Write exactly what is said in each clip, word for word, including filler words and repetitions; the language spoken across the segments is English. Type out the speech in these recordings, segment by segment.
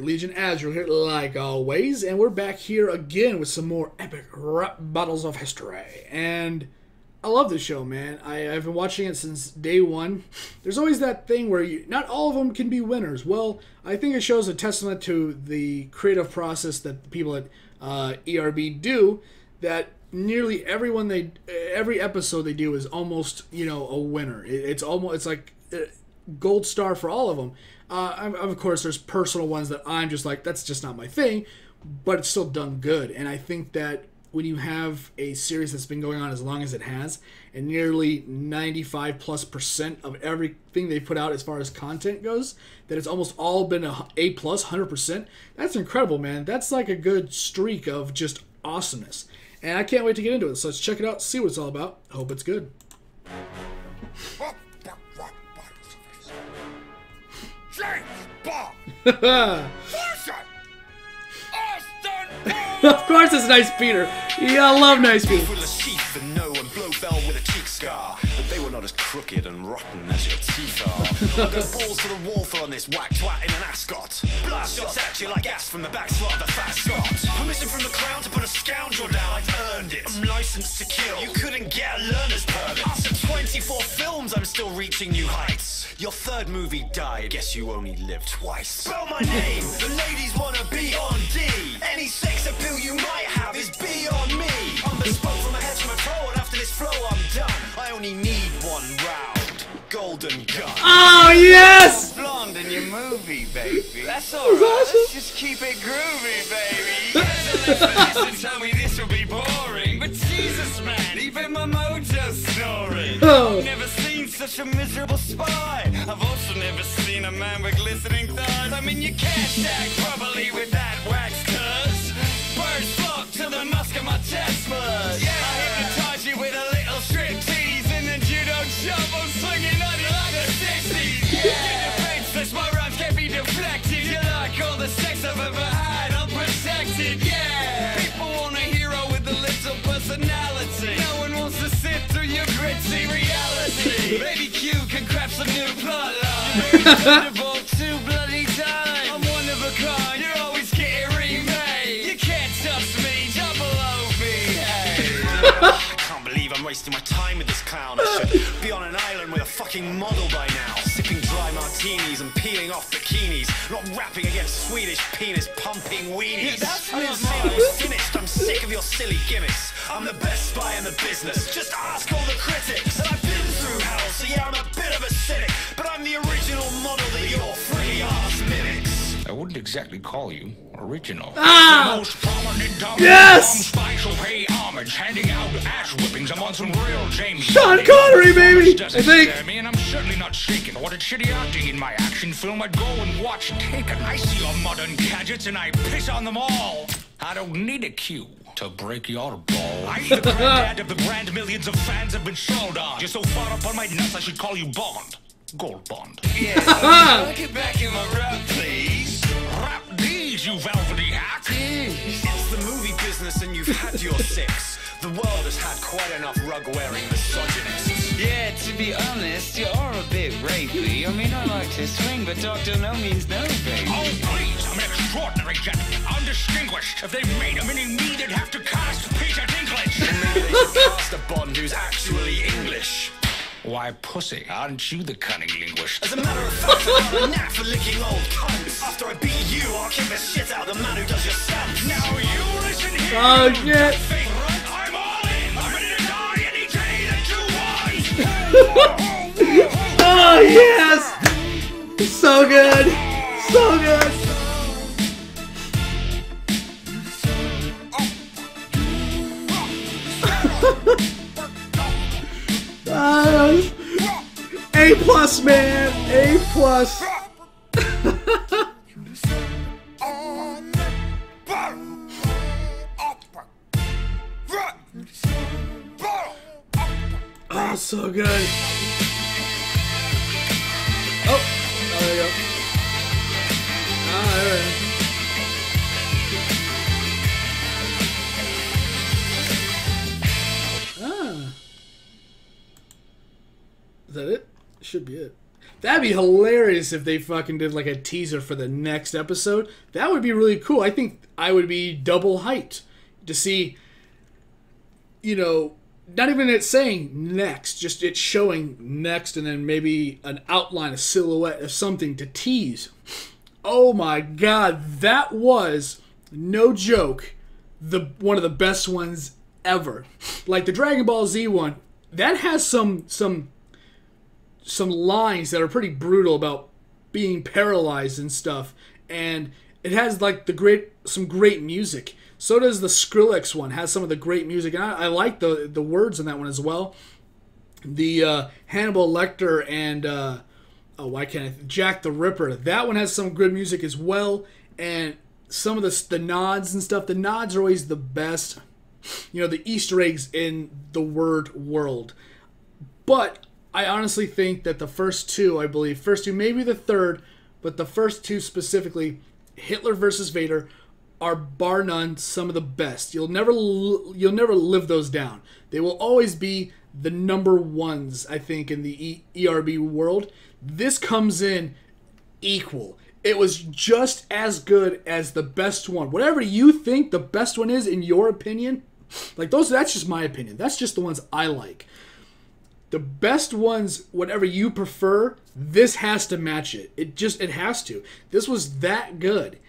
Legion Azrael here, like always, and we're back here again with some more Epic Rap Battles of History. And I love this show, man. I, I've been watching it since day one. There's always that thing where you, not all of them can be winners. Well, I think it shows a testament to the creative process that the people at uh, E R B do, that nearly everyone they every episode they do is almost, you know, a winner. It, it's almost it's like gold star for all of them. Uh, I'm, of course, there's personal ones that I'm just like, that's just not my thing, but it's still done good. And I think that when you have a series that's been going on as long as it has, and nearly ninety-five plus percent of everything they put out as far as content goes, that it's almost all been a A plus, one hundred percent. That's incredible, man. That's like a good streak of just awesomeness. And I can't wait to get into it. So let's check it out, see what it's all about. Hope it's good. James Bond. Of course it's Nice Peter. Yeah, I love Nice Peter. Full of teeth and no and blow fell with a cheek scar. But they were not as crooked and rotten as your teeth are. I got balls to the wall for on this whack twat in an ascot. Blast shots at you like ass from the backslot of the fat Scot. Permission from the crown to put a scoundrel down, I've earned it. I'm licensed to kill. You couldn't get a learner's permit. After twenty-four films, I'm still reaching new heights. Your third movie died. Guess you only lived twice. Spell my name. The ladies wanna be on D. Any sex appeal you might have is be on me. I'm bespoke from a head to my toe, and after this flow, I'm done. I only need one round. Golden gun. Oh yes! Blonde in your movie, baby. That's alright. Awesome. Let's just keep it groovy, baby. Listen, tell me this will be boring, but Jesus, man, even my mojo's snoring. Oh. I've never seen such a miserable spy. I've also never seen a man with glistening thighs. I mean, you can't act properly with that wax curse. Birds flock to the musk of my chest buds. Yeah, I hypnotize you with a little strip tease, and then you don't jump. I'm swinging on you like a sixties. Yeah. In the fence, that's my rhymes can't be deflected. You like all the sex I've ever had, I'm protected. Yeah, people want a hero with a little personality. No one wants to sit through your gritty reality. Baby Q can craft some new plot line. Too bloody time. I'm one of a kind. You're always getting remade. You can't touch me. Double O B A. I can't believe I'm wasting my time with this clown. I should be on an island with a fucking model by now. Sipping dry martinis and peeling off bikinis. Not rapping against Swedish penis pumping weenies. That's not mine. I'm finished. I'm sick of your silly gimmicks. I'm the best spy in the business. Just ask all the critics. And I've been through hell, so yeah, I'm a bit of a cynic. But I'm the original model that you're free ass mimics. I wouldn't exactly call you original. Ah! The most prominent yes! Special pay homage, handing out ass whippings. I'm on some real James. Sean Connery, baby! I think. Me, and I'm certainly not shaken. What a shitty acting in my action film. I'd go and watch Taken. I see your modern gadgets and I piss on them all. I don't need a cue to break your balls. I'm the granddad of the brand millions of fans have been sold on. You're so far up on my nuts, I should call you Bond. Gold Bond. Yeah, I get back in my rap, please. Rap these, you velvety hack. It's the movie business and you've had your six. The world has had quite enough rug-wearing misogynists. Yeah, to be honest, you are a bit rapey. I mean, I like to swing, but doctor no means no, baby. Oh, please, I'm an extraordinary gentleman, undistinguished. If they made a mini-me, they'd have to cast Peter Dinklage. And now they should cast a Bond who's actually English. Why, pussy, aren't you the cunning linguist? As a matter of fact, I've got a knack for licking old cunts. After I beat you, I'll kick the shit out of the man who does your stunts. Now you listen here. Oh, shit. Oh yes! So good! So good! uh, A plus, man! A plus! Oh, so good. Oh, oh there you go. Ah, there we go. Ah. Is that it? Should be it. That'd be hilarious if they fucking did like a teaser for the next episode. That would be really cool. I think I would be double hyped to see, you know, not even it saying next, just it showing next and then maybe an outline, a silhouette of something to tease. Oh my God, that was, no joke, the one of the best ones ever. Like the Dragon Ball Z one, that has some some... some lines that are pretty brutal about being paralyzed and stuff, and it has like the great some great music. So does the Skrillex one, has some of the great music, and I, I like the the words in that one as well. The uh, Hannibal Lecter and uh, oh why can't I Jack the Ripper, that one has some good music as well, and some of the the nods and stuff. The nods are always the best, you know, the Easter eggs in the word world, but. I honestly think that the first two, I believe, first two, maybe the third, but the first two specifically, Hitler versus Vader, are bar none some of the best. You'll never you'll never live those down. They will always be the number ones, I think, in the E R B world. This comes in equal. It was just as good as the best one. Whatever you think the best one is, in your opinion, like those, that's just my opinion. That's just the ones I like. The best ones, whatever you prefer, this has to match it. It just, it has to. This was that good.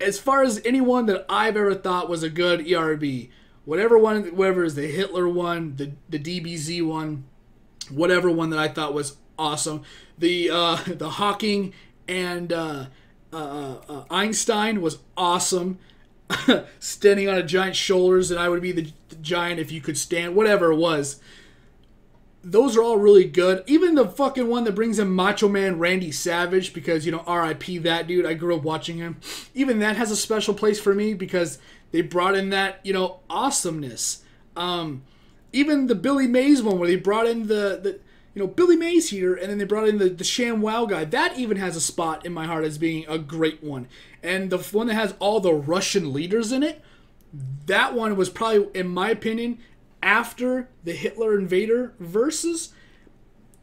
As far as anyone that I've ever thought was a good E R B, whatever one, whatever is the Hitler one, the, the D B Z one, whatever one that I thought was awesome, the, uh, the Hawking and uh, uh, uh, Einstein was awesome. Standing on a giant's shoulders, and I would be the, the giant if you could stand, whatever it was. Those are all really good. Even the fucking one that brings in Macho Man Randy Savage, because, you know, R I P that dude. I grew up watching him. Even that has a special place for me because they brought in that, you know, awesomeness. Um, even the Billy Mays one where they brought in the, the you know, Billy Mays here, and then they brought in the, the Sham Wow guy. That even has a spot in my heart as being a great one. And the one that has all the Russian leaders in it, that one was probably, in my opinion, after the Hitler and Vader versus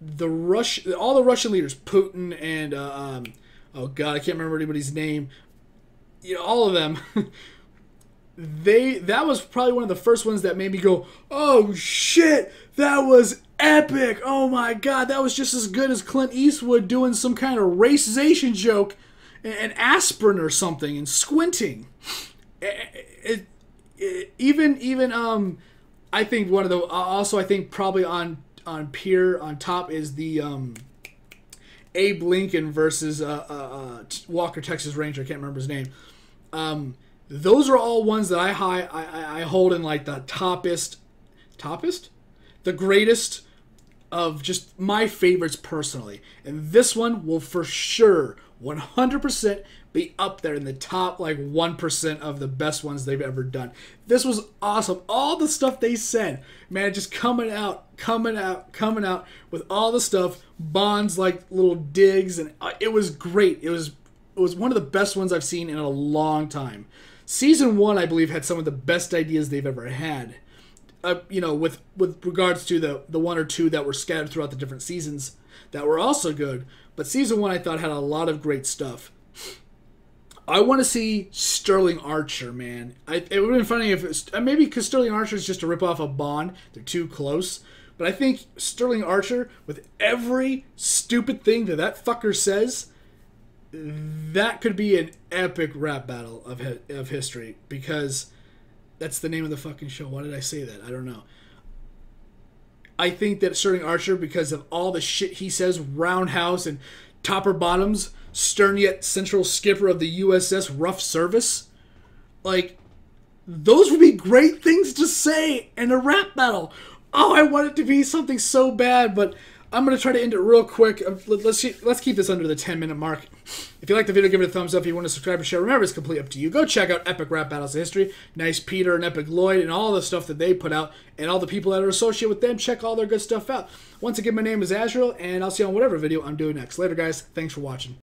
the Rush, all the Russian leaders, Putin and uh, um, oh god, I can't remember anybody's name. You know, all of them. they that was probably one of the first ones that made me go, "Oh shit, that was epic! Oh my god, that was just as good as Clint Eastwood doing some kind of racization joke, and, and aspirin or something, and squinting." It, it, it, even even um. I think one of the, also I think probably on on pier on top is the um, Abe Lincoln versus uh, uh, uh, Walker Texas Ranger. I can't remember his name. Um, those are all ones that I high I, I hold in like the topest, topest, the greatest of just my favorites personally. And this one will for sure one hundred percent be up there in the top like one percent of the best ones they've ever done. This was awesome. All the stuff they said, man, just coming out, coming out, coming out with all the stuff. Bond's like little digs, and it was great. It was it was one of the best ones I've seen in a long time. Season one, I believe, had some of the best ideas they've ever had. Uh, you know, with with regards to the the one or two that were scattered throughout the different seasons that were also good. But season one, I thought, had a lot of great stuff. I want to see Sterling Archer, man. I, it would have been funny if it was, maybe because Sterling Archer is just a ripoff of Bond. They're too close. But I think Sterling Archer, with every stupid thing that that fucker says, that could be an epic rap battle of, of history. Because that's the name of the fucking show. Why did I say that? I don't know. I think that Sterling Archer, because of all the shit he says, roundhouse and topper bottoms, stern yet central skipper of the U S S Rough Service, like, those would be great things to say in a rap battle. Oh, I want it to be something so bad, but I'm going to try to end it real quick. Let's, let's keep this under the ten minute mark. If you like the video, give it a thumbs up. If you want to subscribe and share, remember, it's completely up to you. Go check out Epic Rap Battles of History, Nice Peter and Epic Lloyd, and all the stuff that they put out, and all the people that are associated with them. Check all their good stuff out. Once again, my name is Azrael, and I'll see you on whatever video I'm doing next. Later, guys. Thanks for watching.